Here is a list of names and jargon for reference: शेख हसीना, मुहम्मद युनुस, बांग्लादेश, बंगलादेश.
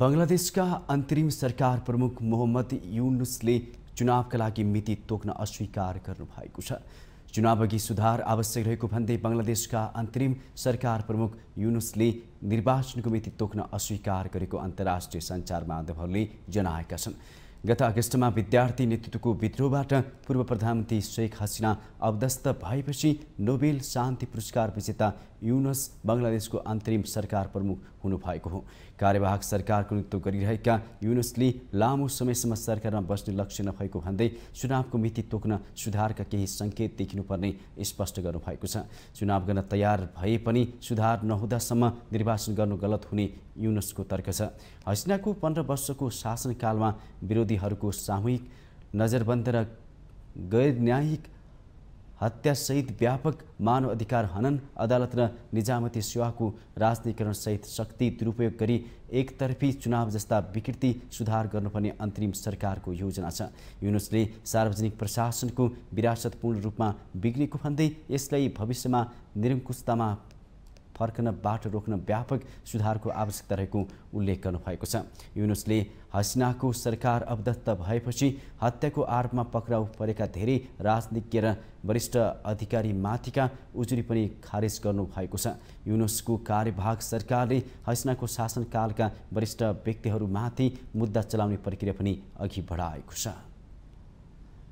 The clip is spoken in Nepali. बांग्लादेश का अंतरिम सरकार प्रमुख मुहम्मद युनुसले चुनावका लागि मिति तोक्न अस्वीकार गर्नुभएको छ। चुनावअघि सुधार आवश्यक रहेको भन्दै बंगलादेशका अंतरिम सरकार प्रमुख युनुसले निर्वाचनको मिति तोक्न अस्वीकार गरेको अन्तर्राष्ट्रिय सञ्चार माध्यमहरूले जनाएका छन्। गत अगस्तमा विद्यार्थी नेतृत्वको विद्रोहबाट पूर्व प्रधानमन्त्री शेख हसीना अवदस्थ भएपछि नोबेल शान्ति पुरस्कार विजेता युनुस बंगलादेशको अन्तरिम सरकार प्रमुख हुनुभएको हो। कार्यवाहक सरकारको नेतृत्व गरिरहेका युनुसले लामो समयसम्म सरकारमा बस्ने लक्ष्य नभएको भन्दै चुनावको मिति तोक्न सुधारका केही संकेत देखिनुपर्ने स्पष्ट गर्नुभएको छ। चुनाव गर्न तयार भए पनि सुधार नहुँदासम्म निर्वाचन गर्नु गलत हुने युनुसको तर्क छ। हसीनाको 15 वर्षको शासनकालमा विरोधी सामूहिक नजरबन्द र गैर न्यायिक हत्यासहित व्यापक मानव अधिकार हनन, अदालत र निजामती सेवाको राजनीतिकरण सहित शक्ति दुरुपयोग गरी एकतर्फी चुनाव जस्ता विकृति सुधार गर्नुपर्ने अन्तरिम सरकारको योजना छ। युनुसले सार्वजनिक प्रशासनको विरासत पूर्ण रूपमा बिग्रेको भन्दै यसलाई भविष्यमा निरङ्कुशतामा फर्कन बाट रोक्न व्यापक सुधारको आवश्यकता रहेको उल्लेख गर्नुभएको छ। युनुसले हसीनाको सरकार अवदत्त भएपछि हत्याको आरोपमा पक्राउ परेका धेरै राजनीतिज्ञ र वरिष्ठ अधिकारीमाथिका उजुरी पनि खारेज गर्नुभएको छ। युनुसको कार्यभाग सरकारले हसीनाको शासनकालका वरिष्ठ व्यक्तिहरूमाथि मुद्दा चलाउने प्रक्रिया पनि अघि बढाएको छ।